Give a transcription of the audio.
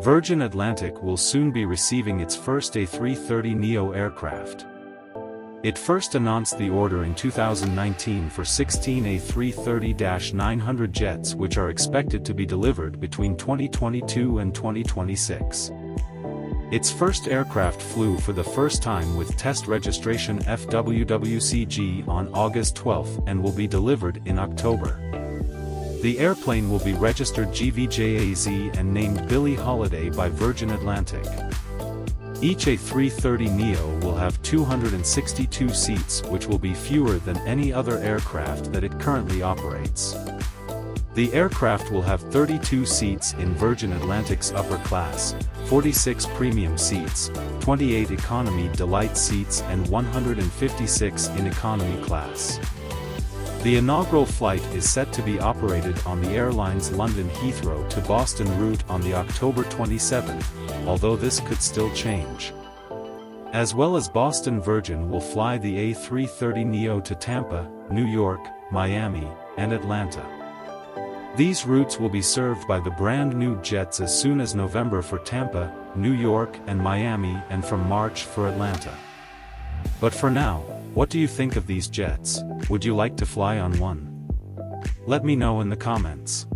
Virgin Atlantic will soon be receiving its first A330 NEO aircraft. It first announced the order in 2019 for 16 A330-900 jets, which are expected to be delivered between 2022 and 2026. Its first aircraft flew for the first time with test registration FWWCG on August 12 and will be delivered in October. The airplane will be registered GVJAZ and named Billie Holiday by Virgin Atlantic. Each A330 NEO will have 262 seats, which will be fewer than any other aircraft that it currently operates. The aircraft will have 32 seats in Virgin Atlantic's upper class, 46 premium seats, 28 economy delight seats and 156 in economy class. The inaugural flight is set to be operated on the airline's London Heathrow to Boston route on the October 27th, although this could still change. As well as Boston, Virgin will fly the A330 NEO to Tampa, New York, Miami, and Atlanta. These routes will be served by the brand new jets as soon as November for Tampa, New York and Miami, and from March for Atlanta. But for now, what do you think of these jets? Would you like to fly on one? Let me know in the comments.